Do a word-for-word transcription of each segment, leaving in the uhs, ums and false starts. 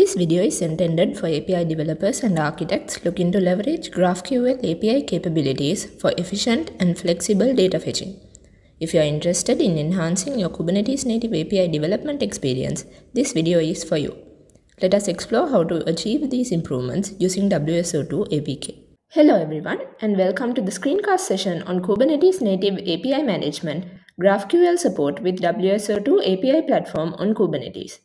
This video is intended for A P I developers and architects looking to leverage GraphQL A P I capabilities for efficient and flexible data fetching. If you are interested in enhancing your Kubernetes native A P I development experience, this video is for you. Let us explore how to achieve these improvements using W S O two A P K. Hello everyone, and welcome to the screencast session on Kubernetes native A P I management, GraphQL support with W S O two A P I platform on Kubernetes.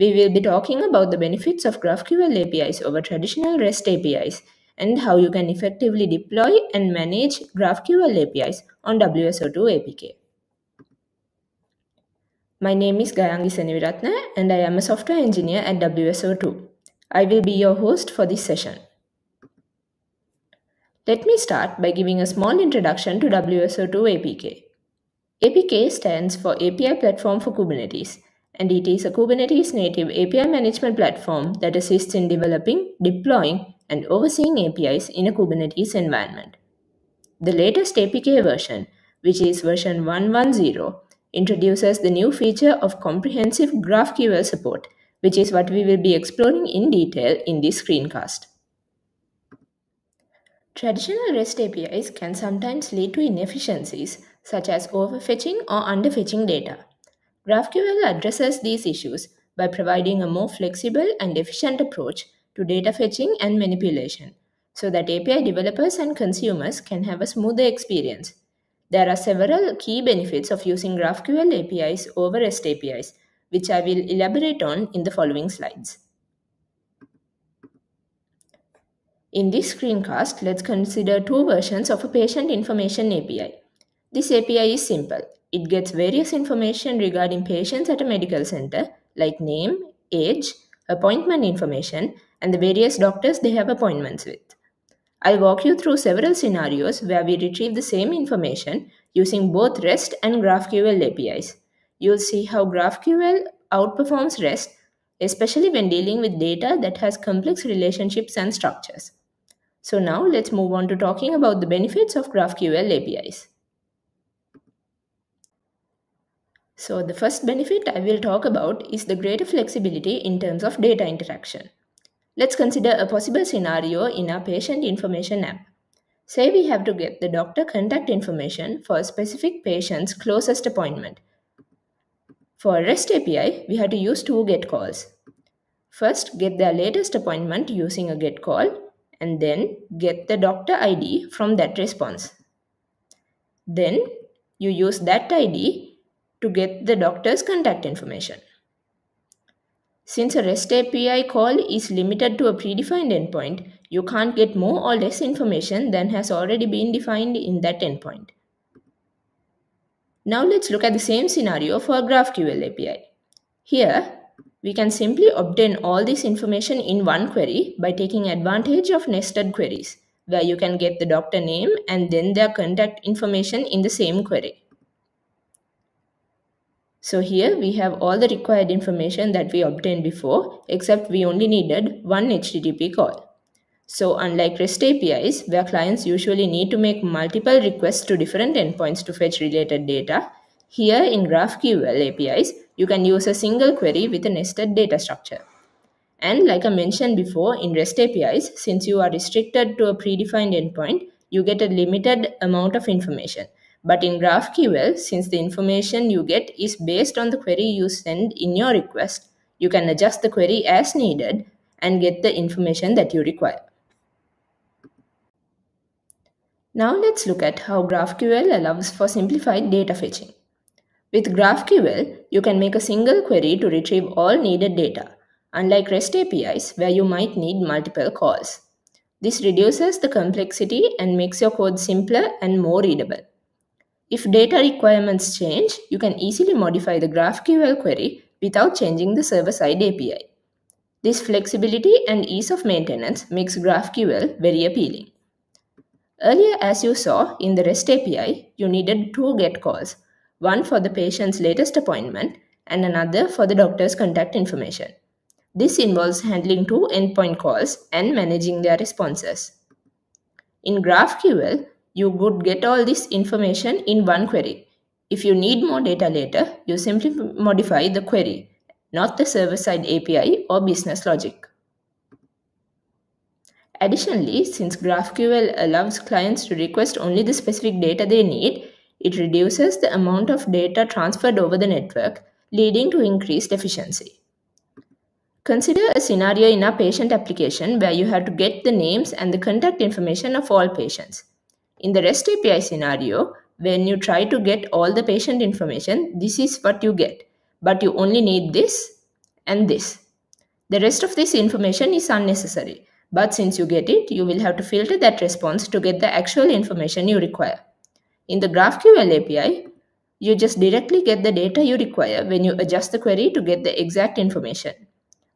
We will be talking about the benefits of GraphQL A P Is over traditional REST A P Is and how you can effectively deploy and manage GraphQL A P Is on W S O two A P K. My name is Gayangi Seneviratna and I am a software engineer at W S O two. I will be your host for this session. Let me start by giving a small introduction to W S O two A P K. A P K stands for A P I Platform for Kubernetes, and it is a Kubernetes native A P I management platform that assists in developing, deploying, and overseeing A P Is in a Kubernetes environment. The latest A P K version, which is version one point one point zero, introduces the new feature of comprehensive GraphQL support, which is what we will be exploring in detail in this screencast. Traditional REST A P Is can sometimes lead to inefficiencies, such as overfetching or underfetching data. GraphQL addresses these issues by providing a more flexible and efficient approach to data fetching and manipulation, so that A P I developers and consumers can have a smoother experience. There are several key benefits of using GraphQL A P Is over REST A P Is, which I will elaborate on in the following slides. In this screencast, let's consider two versions of a patient information A P I. This A P I is simple. It gets various information regarding patients at a medical center, like name, age, appointment information, and the various doctors they have appointments with. I'll walk you through several scenarios where we retrieve the same information using both REST and GraphQL A P Is. You'll see how GraphQL outperforms REST, especially when dealing with data that has complex relationships and structures. So now let's move on to talking about the benefits of GraphQL A P Is. So the first benefit I will talk about is the greater flexibility in terms of data interaction. Let's consider a possible scenario in our patient information app. Say we have to get the doctor contact information for a specific patient's closest appointment. For a REST A P I, we have to use two GET calls. First, get their latest appointment using a GET call, and then get the doctor I D from that response. Then, you use that I D to get the doctor's contact information. Since a REST A P I call is limited to a predefined endpoint, you can't get more or less information than has already been defined in that endpoint. Now let's look at the same scenario for a GraphQL A P I. Here, we can simply obtain all this information in one query by taking advantage of nested queries, where you can get the doctor name and then their contact information in the same query. So here we have all the required information that we obtained before, except we only needed one H T T P call. So unlike REST A P Is, where clients usually need to make multiple requests to different endpoints to fetch related data, here in GraphQL A P Is, you can use a single query with a nested data structure. And like I mentioned before, in REST A P Is, since you are restricted to a predefined endpoint, you get a limited amount of information. But in GraphQL, since the information you get is based on the query you send in your request, you can adjust the query as needed and get the information that you require. Now let's look at how GraphQL allows for simplified data fetching. With GraphQL, you can make a single query to retrieve all needed data, unlike REST A P Is where you might need multiple calls. This reduces the complexity and makes your code simpler and more readable. If data requirements change, you can easily modify the GraphQL query without changing the server-side A P I. This flexibility and ease of maintenance makes GraphQL very appealing. Earlier, as you saw, in the REST A P I, you needed two GET calls, one for the patient's latest appointment and another for the doctor's contact information. This involves handling two endpoint calls and managing their responses. In GraphQL, you could get all this information in one query. If you need more data later, you simply modify the query not the server-side A P I or business logic. Additionally, since GraphQL allows clients to request only the specific data they need, it reduces the amount of data transferred over the network, leading to increased efficiency. Consider a scenario in our patient application where you have to get the names and the contact information of all patients. In the REST A P I scenario, when you try to get all the patient information, this is what you get, but you only need this and this. The rest of this information is unnecessary, but since you get it, you will have to filter that response to get the actual information you require. In the GraphQL A P I, you just directly get the data you require when you adjust the query to get the exact information.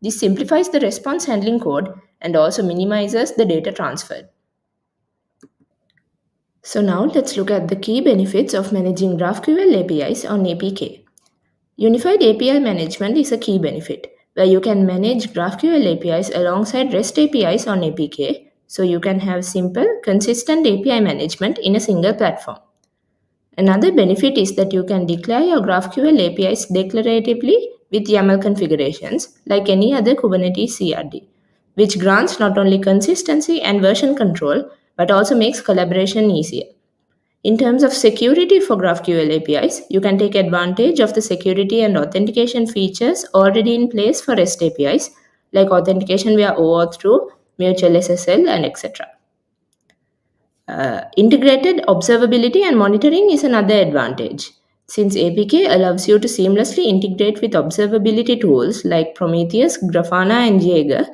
This simplifies the response handling code and also minimizes the data transferred. So now let's look at the key benefits of managing GraphQL A P Is on A P K. Unified A P I management is a key benefit, where you can manage GraphQL A P Is alongside REST A P Is on A P K, so you can have simple, consistent A P I management in a single platform. Another benefit is that you can declare your GraphQL A P Is declaratively with YAML configurations like any other Kubernetes C R D, which grants not only consistency and version control, but also makes collaboration easier. In terms of security for GraphQL A P Is, you can take advantage of the security and authentication features already in place for REST A P Is, like authentication via O auth two, Mutual S S L, and et cetera. Uh, integrated observability and monitoring is another advantage, since A P K allows you to seamlessly integrate with observability tools like Prometheus, Grafana, and Jaeger.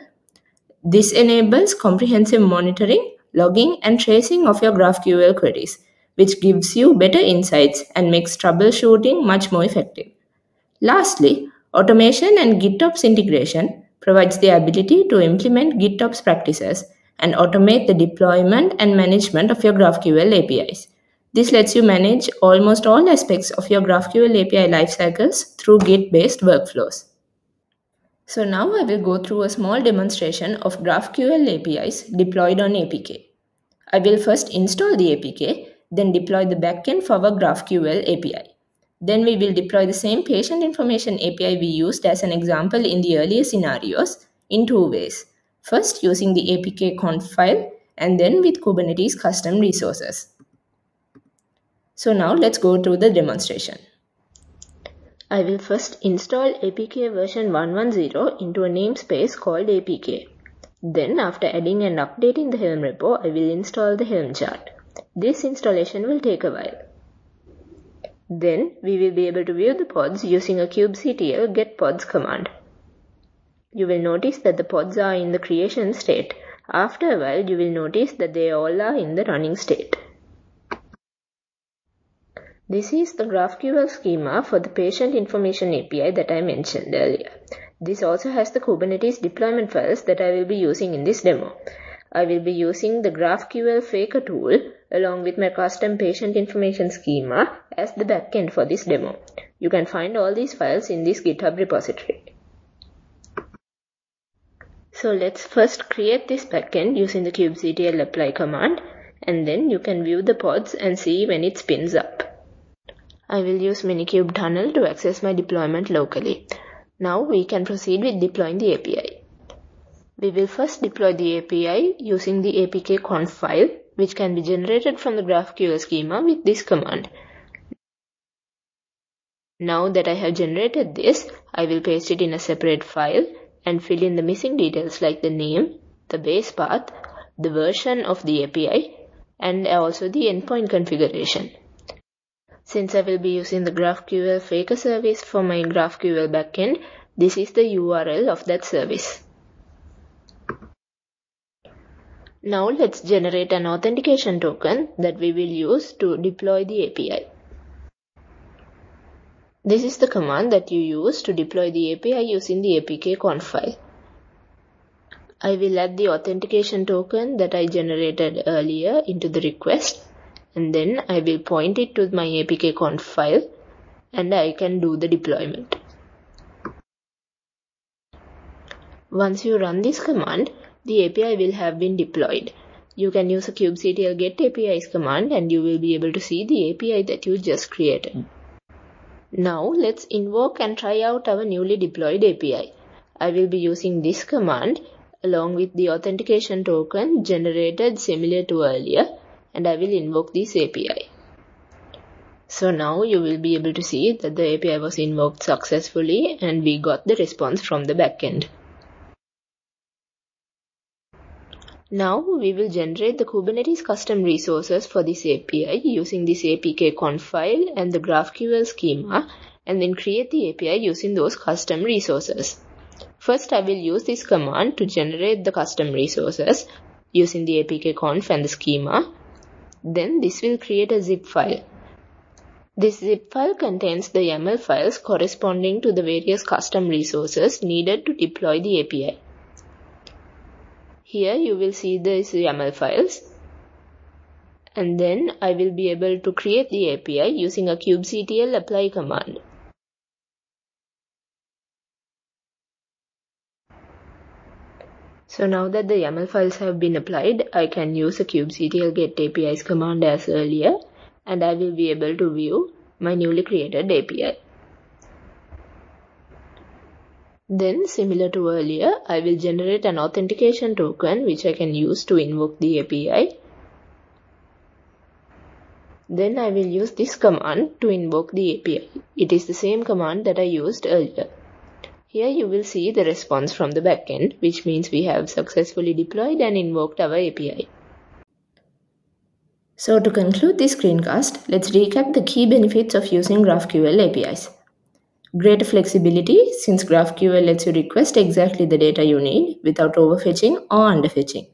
This enables comprehensive monitoring, logging, and tracing of your GraphQL queries, which gives you better insights and makes troubleshooting much more effective. Lastly, automation and GitOps integration provides the ability to implement GitOps practices and automate the deployment and management of your GraphQL A P Is. This lets you manage almost all aspects of your GraphQL A P I lifecycles through Git-based workflows. So now I will go through a small demonstration of GraphQL A P Is deployed on A P K. I will first install the A P K, then deploy the backend for our GraphQL A P I. Then we will deploy the same patient information A P I we used as an example in the earlier scenarios in two ways. First, using the A P K conf file, and then with Kubernetes custom resources. So now let's go to the demonstration. I will first install A P K version one ten into a namespace called A P K. Then, after adding and updating the Helm repo, I will install the Helm chart. This installation will take a while. Then we will be able to view the pods using a kubectl get pods command. You will notice that the pods are in the creation state. After a while, you will notice that they all are in the running state. This is the GraphQL schema for the patient information A P I that I mentioned earlier. This also has the Kubernetes deployment files that I will be using in this demo. I will be using the GraphQL Faker tool along with my custom patient information schema as the backend for this demo. You can find all these files in this GitHub repository. So let's first create this backend using the kubectl apply command, and then you can view the pods and see when it spins up. I will use minikube tunnel to access my deployment locally. Now we can proceed with deploying the A P I. We will first deploy the A P I using the A P K conf file, which can be generated from the GraphQL schema with this command. Now that I have generated this, I will paste it in a separate file and fill in the missing details like the name, the base path, the version of the A P I, and also the endpoint configuration. Since I will be using the GraphQL Faker service for my GraphQL backend, this is the U R L of that service. Now let's generate an authentication token that we will use to deploy the A P I. This is the command that you use to deploy the A P I using the A P K conf file. I will add the authentication token that I generated earlier into the request, and then I will point it to my A P K conf file and I can do the deployment. Once you run this command, the A P I will have been deployed. You can use a kubectl get A P Is command and you will be able to see the A P I that you just created. Now let's invoke and try out our newly deployed A P I. I will be using this command along with the authentication token generated similar to earlier, and I will invoke this A P I. So now you will be able to see that the A P I was invoked successfully and we got the response from the backend. Now we will generate the Kubernetes custom resources for this A P I using this apk-conf file and the GraphQL schema, and then create the A P I using those custom resources. First, I will use this command to generate the custom resources using the apk-conf and the schema. Then this will create a zip file. This zip file contains the YAML files corresponding to the various custom resources needed to deploy the A P I. Here you will see these YAML files, and then I will be able to create the A P I using a kubectl apply command. So now that the YAML files have been applied, I can use a kubectl get A P Is command as earlier, and I will be able to view my newly created A P I. Then, similar to earlier, I will generate an authentication token which I can use to invoke the A P I. Then I will use this command to invoke the A P I. It is the same command that I used earlier. Here you will see the response from the backend, which means we have successfully deployed and invoked our A P I. So to conclude this screencast, let's recap the key benefits of using GraphQL A P Is. Greater flexibility, since GraphQL lets you request exactly the data you need without overfetching or underfetching.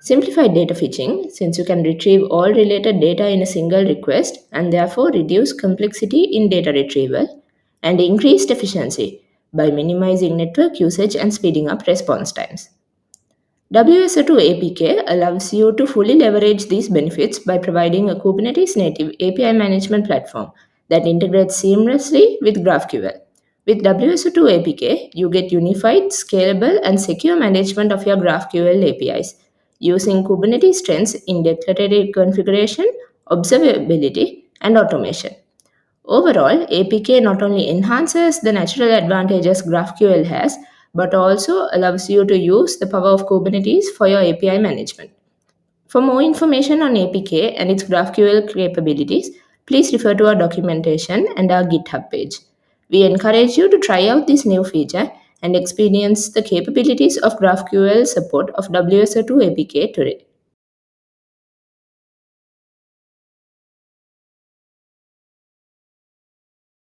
Simplified data fetching, since you can retrieve all related data in a single request and therefore reduce complexity in data retrieval. And increased efficiency by minimizing network usage and speeding up response times. W S O two A P K allows you to fully leverage these benefits by providing a Kubernetes native A P I management platform that integrates seamlessly with GraphQL. With W S O two A P K, you get unified, scalable, and secure management of your GraphQL A P Is using Kubernetes strengths in declarative configuration, observability, and automation. Overall, A P K not only enhances the natural advantages GraphQL has, but also allows you to use the power of Kubernetes for your A P I management. For more information on A P K and its GraphQL capabilities, please refer to our documentation and our GitHub page. We encourage you to try out this new feature and experience the capabilities of GraphQL support of W S O two A P K today.